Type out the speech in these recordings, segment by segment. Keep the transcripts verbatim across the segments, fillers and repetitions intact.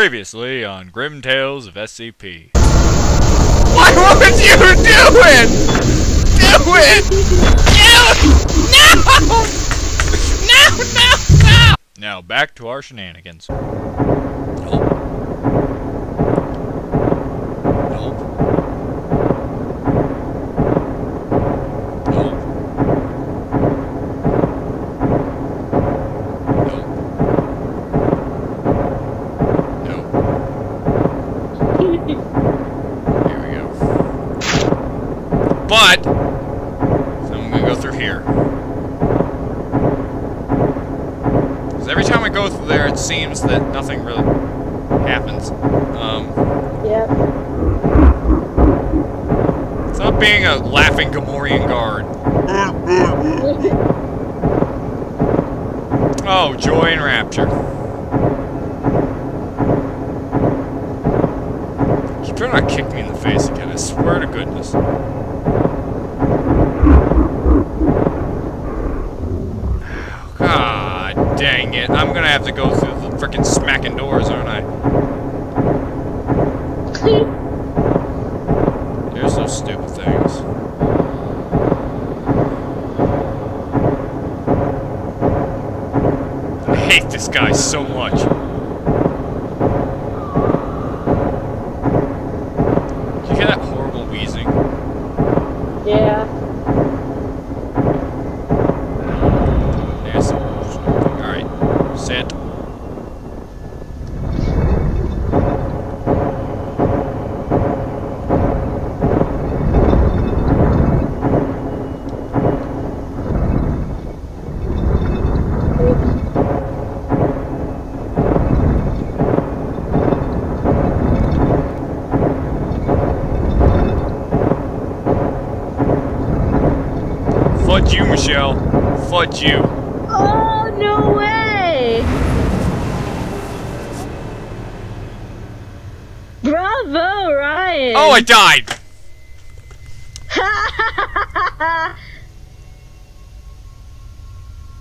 Previously on Grim Tales of S C P. What would you do it? Do it! Do no! No, no, no! Now back to our shenanigans. Nope. But, so I'm going to go through here. Because every time I go through there, it seems that nothing really happens. Um, yep. Stop being a laughing Gamorrean guard. Oh, joy and rapture. She's trying to kick me in the face again, I swear to goodness. Dang it, I'm gonna have to go through the frickin' smacking doors, aren't I? There's those stupid things. I hate this guy so much. Did you hear that horrible wheezing? Yeah. Fudge you, Michelle. Fudge you. Oh, no way! Bravo, Ryan! Oh, I died!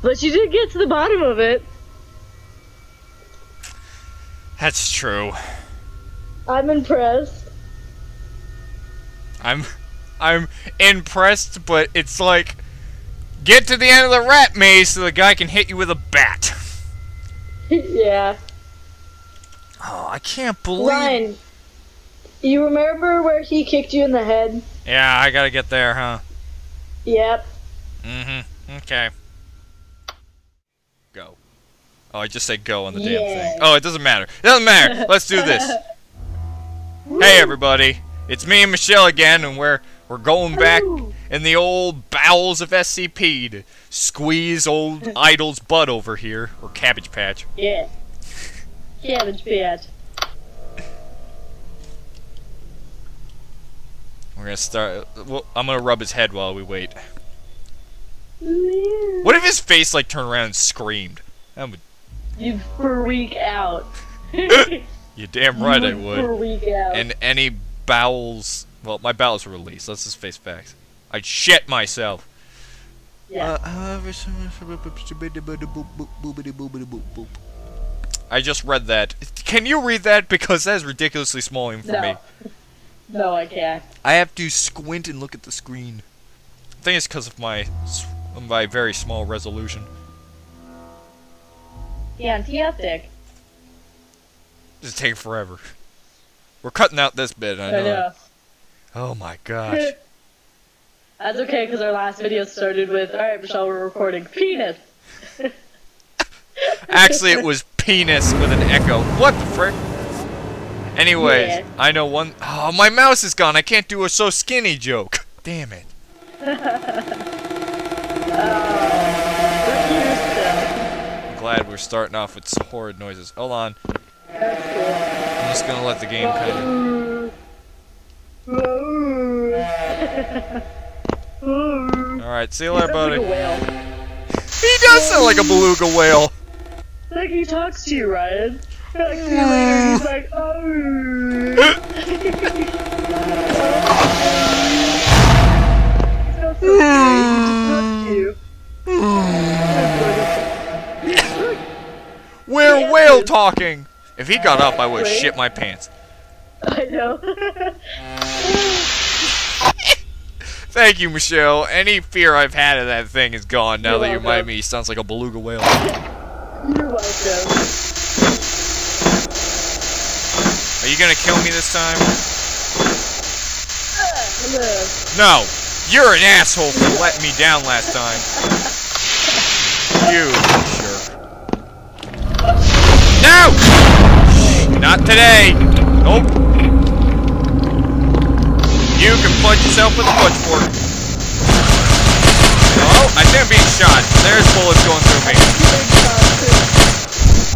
But you did get to the bottom of it. That's true. I'm impressed. I'm... I'm impressed, but it's like... Get to the end of the rat maze so the guy can hit you with a bat. Yeah. Oh, I can't believe... Ryan, you remember where he kicked you in the head? Yeah, I gotta get there, huh? Yep. Mm-hmm. Okay. Go. Oh, I just said go on the yeah. damn thing. Oh, it doesn't matter. It doesn't matter. Let's do this. Hey, everybody. It's me and Michelle again, and we're... We're going back in the old bowels of S C P to squeeze old Idol's butt over here. Or Cabbage Patch. Yeah. Cabbage Patch. We're gonna start... Well, I'm gonna rub his head while we wait. Yeah. What if his face, like, turned around and screamed? That would... You'd freak out. You're damn right I would. Freak out. And any bowels... Well, my bowels were released. Let's just face facts. I'd shit myself. Yeah. Uh, I just read that. Can you read that? Because that is ridiculously small even for no. me. No, I can't. I have to squint and look at the screen. I think it's because of my my very small resolution. Yeah, T-optic. This is taking forever. We're cutting out this bit. I know. I know. Oh my gosh. That's okay, because our last video started with, alright Michelle, we're recording penis. Actually, it was penis with an echo. What the frick? Anyways, yeah. I know one... Oh, my mouse is gone. I can't do a so skinny joke. Damn it. uh, I'm glad we're starting off with some horrid noises. Hold on. That's cool. I'm just going to let the game kind of... Alright, see you later, buddy. Like a whale. He does sound like a beluga whale. Like he talks to you, Ryan. Like, see you later, he's like, oh. We're whale talking! If he got up, I would have shit my pants. I know. Thank you, Michelle. Any fear I've had of that thing is gone now. You're that welcome. You remind me, he sounds like a beluga whale. You're welcome. Are you gonna kill me this time? Uh, no. No! You're an asshole for letting me down last time. You jerk. No! Not today! Nope. You can punch yourself with a punchboard. Oh, I think I'm being shot. There's bullets going through me.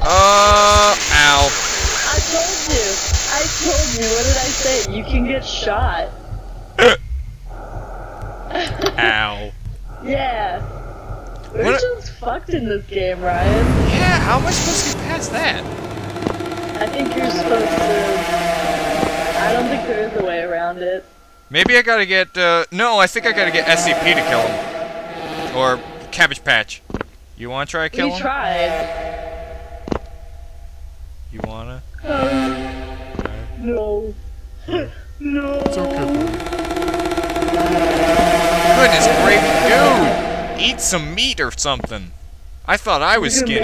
Uh, ow. I told you. I told you. What did I say? You can get shot. Ow. Yeah. We're just fucked in this game, Ryan. Yeah, how am I supposed to get past that? I think you're supposed to... I don't think there is a way around it. Maybe I gotta get, uh, no, I think I gotta get S C P to kill him. Or Cabbage Patch. You wanna try to kill him? We tried. You wanna? Uh, no. No. It's okay. Goodness gracious, dude! Eat some meat or something. I thought I was skinny.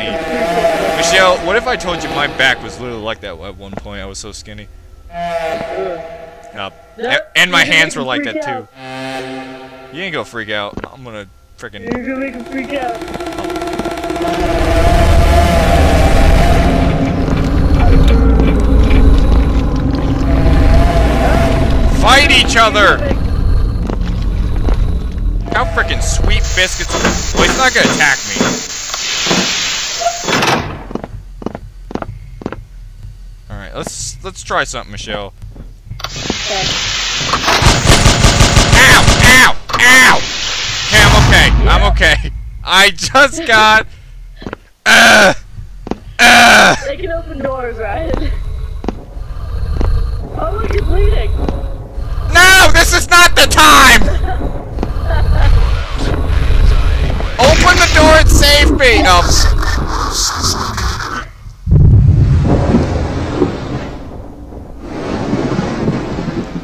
Michelle, what if I told you my back was literally like that at one point? I was so skinny. Uh, nope. And my hands were like that too. Out. You ain't gonna freak out. I'm gonna freaking. You're gonna make him freak out. Oh. Fight each other! How freaking sweet biscuits. Well, he's not gonna attack me. Alright, let's let's try something, Michelle. Ow! Ow! Ow! Okay, I'm okay. I'm okay. I just got... Uh, uh. They can open doors, Ryan. Oh, look, you're bleeding. No! This is not the time! Open the door and save me! Oh.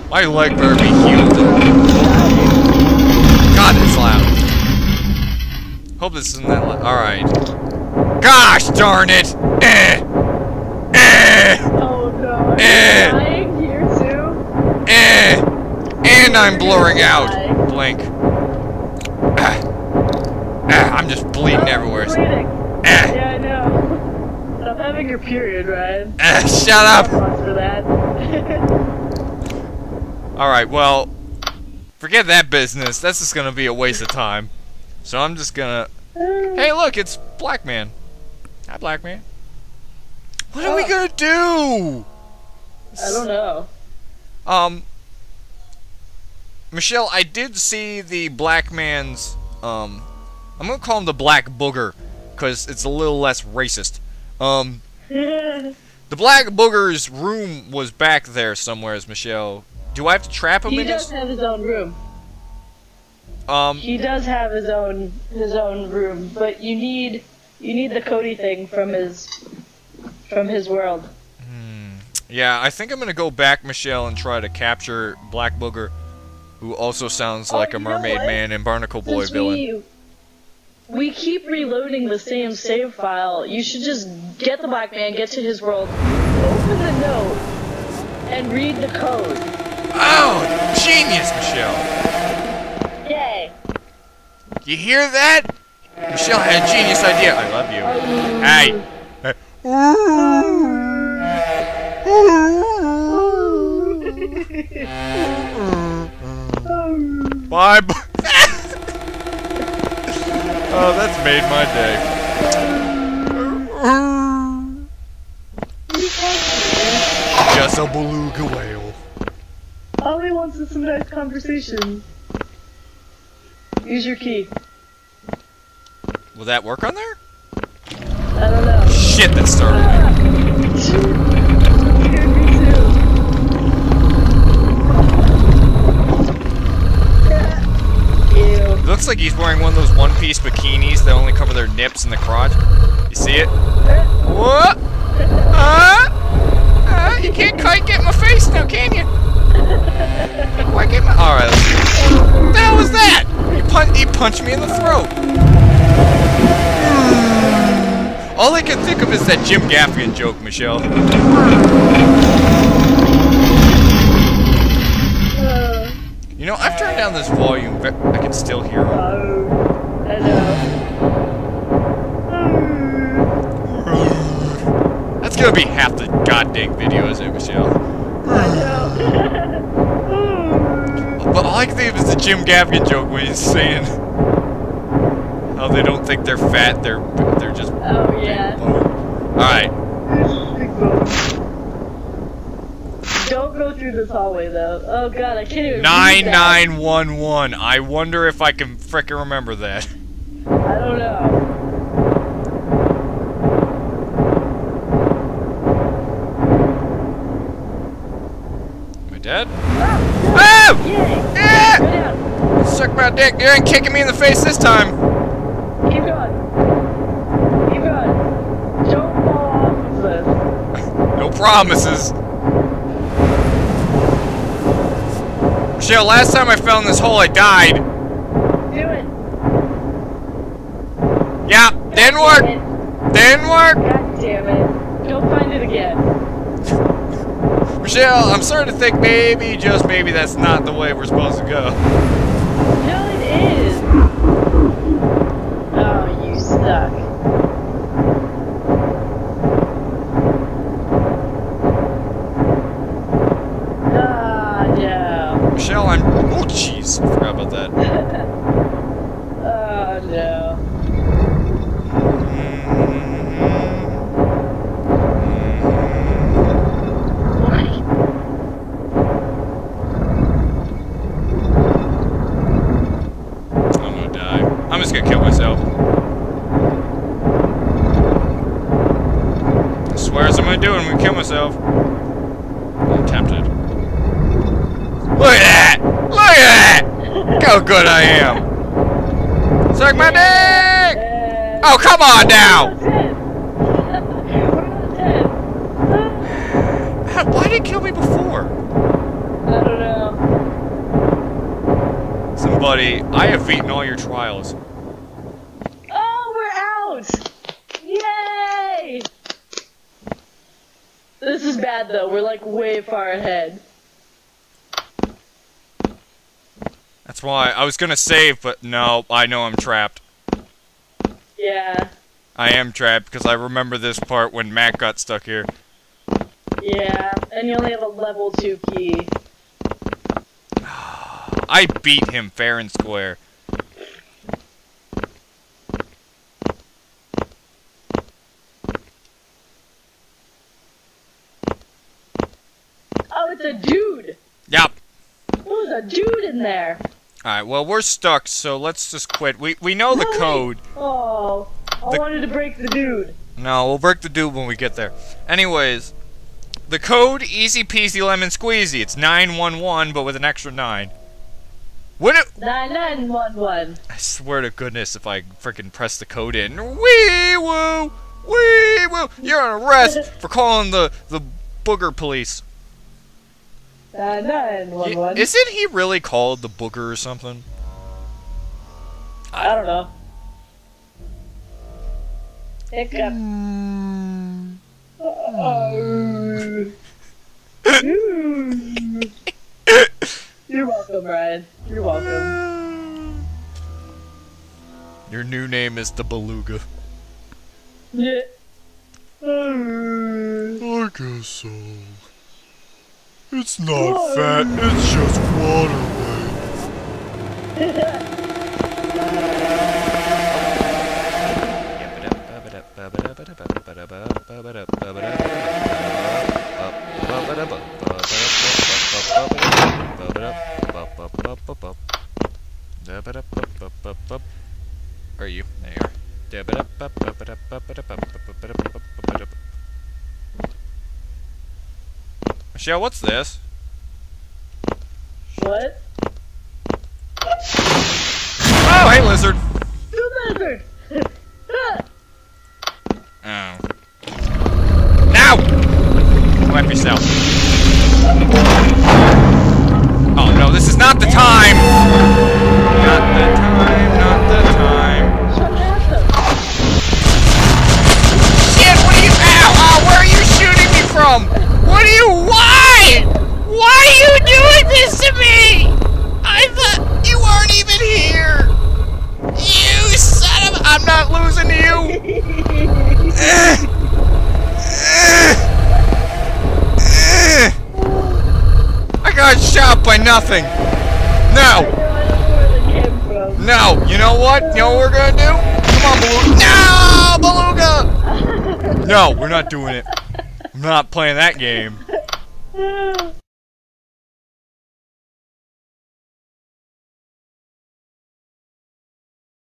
My leg better be healed. God, it's loud. Hope this isn't that loud. Alright. Gosh darn it! Eh! Eh! Oh no. Eh! Am I dying here too? Eh! And I'm blurring out. Blink. Ah. Ah, I'm just bleeding oh, everywhere. Bleeding. Ah. Yeah, I know. Stop having your period, Ryan. Ah, shut up! For that. Alright, well, forget that business. That's just gonna be a waste of time. So I'm just gonna... Hey, look, it's Black Man. Hi, Black Man. What oh. are we gonna do? I don't know. Um, Michelle, I did see the Black Man's, um... I'm gonna call him the Black Booger, because it's a little less racist. Um, the Black Booger's room was back there somewhere, as Michelle... Do I have to trap him he in this? He does have his own room. Um. He does have his own his own room, but you need you need the Cody thing from his from his world. Hmm. Yeah, I think I'm gonna go back, Michelle, and try to capture Black Booger, who also sounds like oh, a mermaid man and Barnacle Boy Since villain. We, we keep reloading the same save file. You should just get the Black Man, get to his world, open the note, and read the code. Oh, genius, Michelle! Yay! You hear that? Michelle had a genius idea. I love you. Hey! Bye. Oh, that's made my day. Just a beluga whale. All he wants is some nice conversation. Use your key. Will that work on there? I don't know. Shit, that started. Ah. Scared me too. Yeah. Ew. It looks like he's wearing one of those one-piece bikinis that only cover their nips and the crotch. You see it? What? Ah! You can't quite get my face now, can you? Why get my... Alright, let's see. What the hell was that? He, pun he punched me in the throat. All I can think of is that Jim Gaffigan joke, Michelle. You know, I've turned down this volume, but I can still hear him. Oh, hello. That's gonna be half the goddamn video, isn't it, Michelle? I know. But all I can think of is the Jim Gaffigan joke when he's saying how they don't think they're fat, they're they're just. Oh yeah. All right. Don't go through this hallway though. Oh god, I can't even. Nine nine one one. I wonder if I can frickin' remember that. I don't know. Dead? Oh! Oh! Yeah! Yeah! Suck my dick! You ain't kicking me in the face this time! Keep going! Keep going! Don't fall off of this! No promises! Michelle, last time I fell in this hole I died! Do it! Yeah! God didn't work! It. Didn't work! God damn it! Go find it again! Michelle, I'm starting to think maybe, just maybe, that's not the way we're supposed to go. No, it is. Oh, you suck. Ah, oh, no. Michelle, I'm... Oh, jeez. I forgot about that. Oh, no. Myself. I'm tempted. Look at that! Look at that! How good I am! Suck my dick! Oh, come on now! Why did it kill me before? I don't know. Somebody, I have beaten all your trials. This is bad though, we're like way far ahead. That's why I was gonna save, but no, I know I'm trapped. Yeah. I am trapped because I remember this part when Matt got stuck here. Yeah, and you only have a level two key. I beat him fair and square. Oh, it's a dude! Yep. There's a dude in there. Alright, well, we're stuck, so let's just quit. We we know the code. Oh, I wanted to break the dude. No, we'll break the dude when we get there. Anyways, the code, easy peasy lemon squeezy. It's nine one one, but with an extra nine. Would it... nine nine one one. I swear to goodness if I frickin' press the code in. Wee-woo! Wee-woo! You're on arrest for calling the, the booger police. Uh, nine, one, y one. Isn't he really called the Booger or something? I don't know. Hiccup. Mm. Uh-oh. You're welcome, Ryan. You're welcome. Your new name is the Beluga. Yeah. I guess so. It's not Whoa. fat, it's just water waves. Are you? There you are. Michelle, what's this? What? Oh, hey, lizard! Two lizard! Oh. Now! Slap yourself. Oh no, this is not the time! Not the time, not the time. Shit, what are you- Ow! Ow! Where are you shooting me from? What are you- Why? Why are you doing this to me? I thought you weren't even here! You son of- I'm not losing to you! Ugh. I got shot by nothing. No. No. You know what? You know what we're gonna do? Come on, Beluga. No, Beluga. No, we're not doing it. I'm not playing that game.